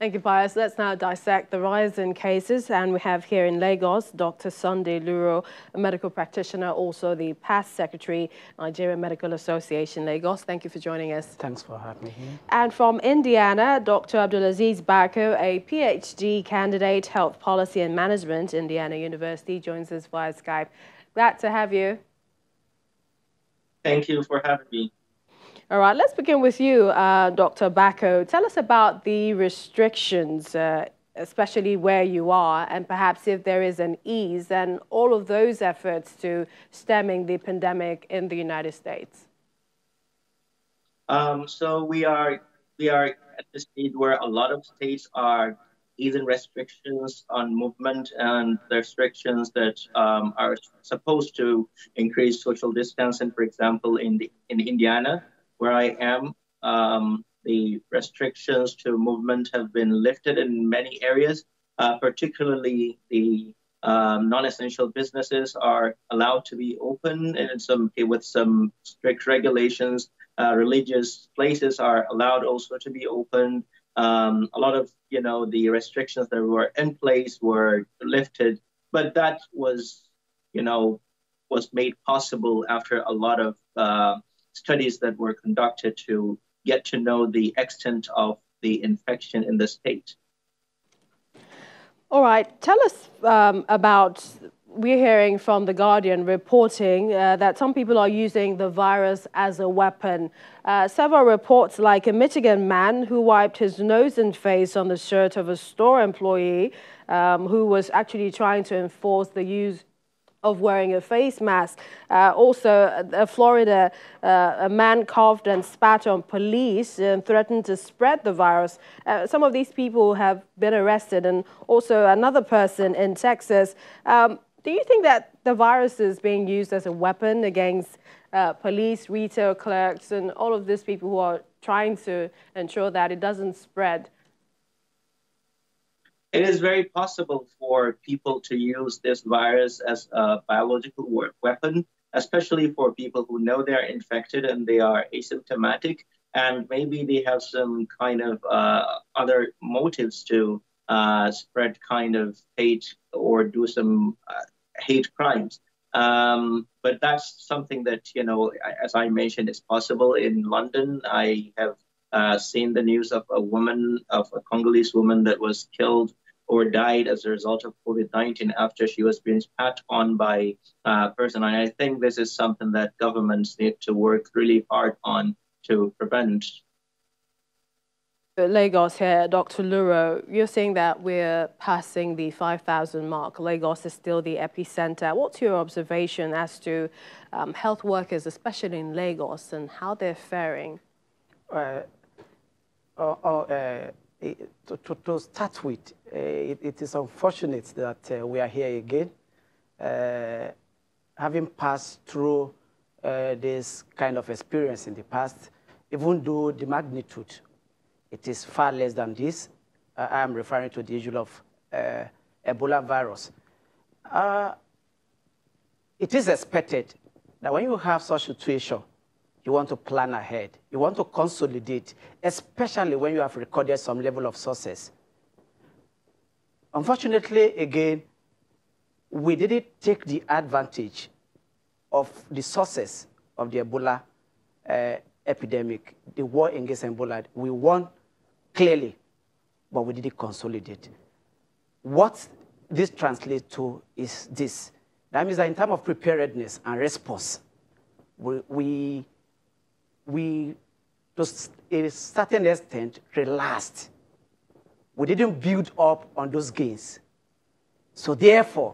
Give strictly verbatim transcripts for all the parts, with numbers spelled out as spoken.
Thank you, Pius. Let's now dissect the rise in cases. And we have here in Lagos, Doctor Sunday Luro, a medical practitioner, also the past secretary, Nigerian Medical Association, Lagos. Thank you for joining us. Thanks for having me here. And from Indiana, Doctor Abdulaziz Bako, a PhD candidate, health policy and management, Indiana University, joins us via Skype. Glad to have you. Thank you for having me. All right, let's begin with you, uh, Doctor Bako. Tell us about the restrictions, uh, especially where you are, and perhaps if there is an ease, and all of those efforts to stemming the pandemic in the United States. Um, so we are we are at the stage where a lot of states are easing restrictions on movement and the restrictions that um, are supposed to increase social distancing. For example, in the in Indiana, where I am, um, the restrictions to movement have been lifted in many areas, uh, particularly the um, non-essential businesses are allowed to be open, and in some, with some strict regulations. Uh, religious places are allowed also to be open. Um, a lot of, you know, the restrictions that were in place were lifted, but that was, you know, was made possible after a lot of uh, studies that were conducted to get to know the extent of the infection in the state. All right. Tell us um, about, we're hearing from The Guardian reporting uh, that some people are using the virus as a weapon. Uh, several reports, like a Michigan man who wiped his nose and face on the shirt of a store employee um, who was actually trying to enforce the use of wearing a face mask. Uh, also, uh, Florida, uh, a man coughed and spat on police and threatened to spread the virus. Uh, some of these people have been arrested, and also another person in Texas. Um, do you think that the virus is being used as a weapon against uh, police, retail clerks, and all of these people who are trying to ensure that it doesn't spread? It is very possible for people to use this virus as a biological weapon, especially for people who know they're infected and they are asymptomatic, and maybe they have some kind of uh, other motives to uh, spread kind of hate or do some uh, hate crimes. Um, but that's something that, you know, as I mentioned, is possible. In London, I have Uh, seen the news of a woman, of a Congolese woman that was killed or died as a result of COVID nineteen after she was being spat on by a uh, person. And I think this is something that governments need to work really hard on to prevent. Lagos here, Doctor Luro, you're saying that we're passing the five thousand mark. Lagos is still the epicenter. What's your observation as to um, health workers, especially in Lagos, and how they're faring? Uh, Uh, uh, to, to, to start with, uh, it, it is unfortunate that uh, we are here again, uh, having passed through uh, this kind of experience in the past, even though the magnitude, it is far less than this. Uh, I am referring to the issue of uh, Ebola virus. Uh, it is expected that when you have such a situation, you want to plan ahead. You want to consolidate, especially when you have recorded some level of success. Unfortunately, again, we didn't take the advantage of the success of the Ebola uh, epidemic, the war against Ebola. We won clearly, but we didn't consolidate. What this translates to is this. That means that in terms of preparedness and response, we... we we, to a certain extent, relaxed. We didn't build up on those gains. So therefore,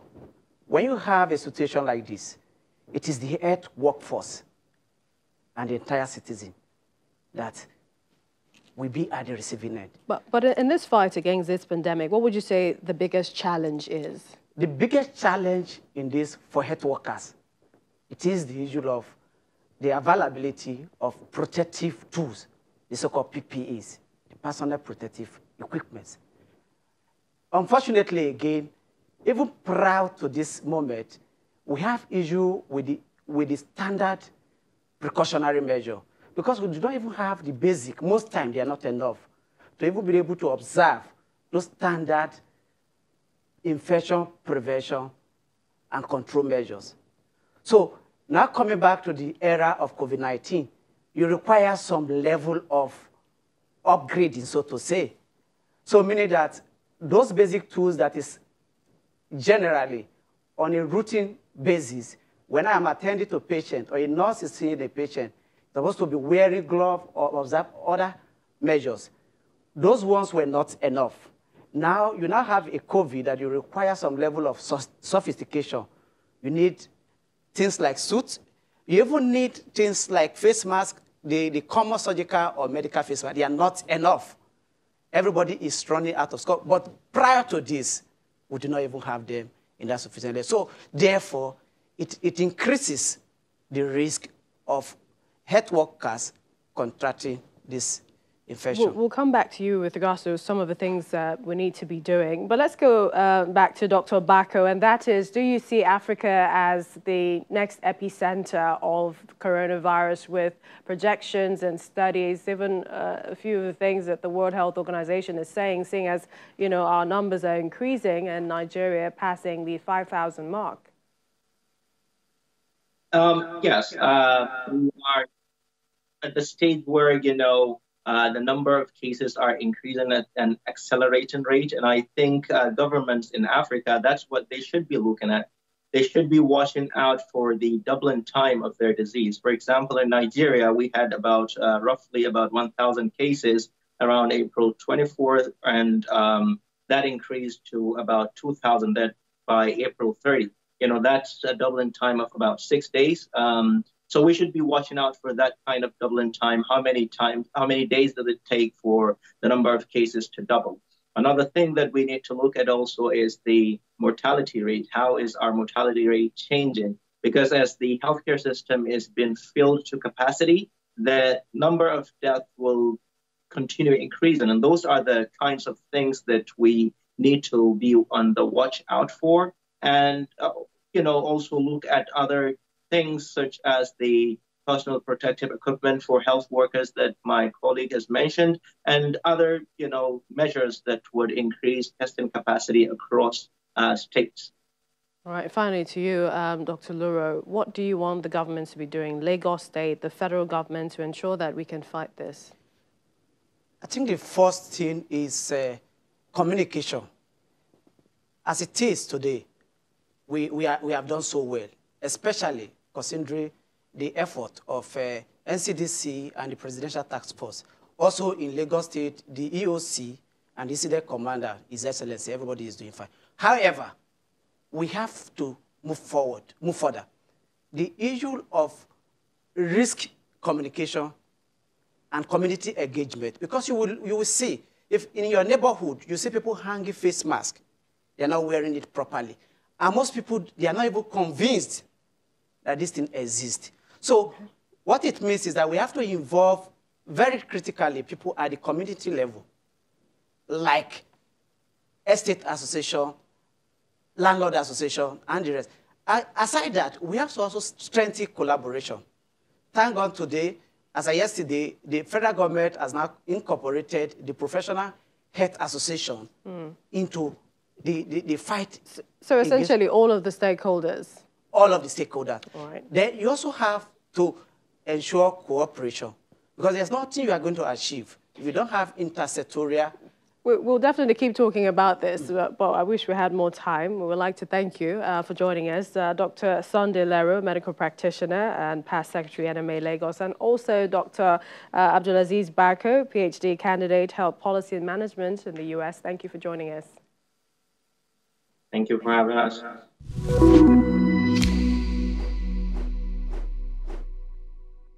when you have a situation like this, it is the health workforce and the entire citizen that will be at the receiving end. But, but in this fight against this pandemic, what would you say the biggest challenge is? The biggest challenge in this for health workers, it is the issue of the availability of protective tools, the so-called P P Es, the personal protective equipment. Unfortunately, again, even prior to this moment, we have issue with the, with the standard precautionary measure, because we do not even have the basic. Most times, they are not enough to even be able to observe those standard infection prevention and control measures. So now coming back to the era of COVID nineteen, you require some level of upgrading, so to say. So meaning that those basic tools that is generally on a routine basis, when I'm attending to a patient or a nurse is seeing a patient, supposed to be wearing gloves or observe other measures. Those ones were not enough. Now you now have a COVID that you require some level of sophistication. You need things like suits. You even need things like face masks, the, the common surgical or medical face masks. They are not enough. Everybody is running out of scope. But prior to this, we do not even have them in that sufficient level. So therefore, it, it increases the risk of health workers contracting this infection. We'll, we'll come back to you with regards to some of the things that we need to be doing. But let's go uh, back to Doctor Bako, and that is, do you see Africa as the next epicenter of coronavirus, with projections and studies, even uh, a few of the things that the World Health Organization is saying, seeing as, you know, our numbers are increasing and Nigeria passing the five thousand mark? Um, yes, uh, we are at the stage where, you know, uh, the number of cases are increasing at an accelerating rate. And I think uh, governments in Africa, that's what they should be looking at. They should be watching out for the doubling time of their disease. For example, in Nigeria, we had about uh, roughly about one thousand cases around April twenty-fourth, and um, that increased to about two thousand by April thirtieth. You know, that's a doubling time of about six days. Um, so we should be watching out for that kind of doubling time. How many times, how many days does it take for the number of cases to double? Another thing that we need to look at also is the mortality rate. How is our mortality rate changing? Because as the healthcare system is being filled to capacity, the number of deaths will continue increasing. And those are the kinds of things that we need to be on the watch out for. And, uh, you know, also look at other things such as the personal protective equipment for health workers that my colleague has mentioned, and other, you know, measures that would increase testing capacity across uh, states. All right, finally to you, um, Doctor Luro, what do you want the government to be doing, Lagos State, the federal government, to ensure that we can fight this? I think the first thing is uh, communication. As it is today, We, we, are, we have done so well, especially considering the effort of uh, N C D C and the Presidential Task Force. Also in Lagos State, the E O C and the incident commander, His Excellency, everybody is doing fine. However, we have to move forward, move further. The issue of risk communication and community engagement, because you will, you will see, if in your neighborhood, you see people hanging face masks, they're not wearing it properly. And most people, they are not even convinced that this thing exists. So what it means is that we have to involve very critically people at the community level, like estate association, landlord association, and the rest. Aside that, we have to also strengthen collaboration. Thank God today, as of yesterday, the federal government has now incorporated the Professional Health Association mm. into The, the, the fight. So essentially all of the stakeholders? All of the stakeholders. All right. Then you also have to ensure cooperation, because there's nothing you are going to achieve if you don't have intersectorial. We'll definitely keep talking about this, but I wish we had more time. We would like to thank you uh, for joining us, uh, Doctor Sunday Luro, medical practitioner and past secretary N M A Lagos, and also Doctor Uh, Abdulaziz Bako, PhD candidate, health policy and management in the U S. Thank you for joining us. Thank you for having us.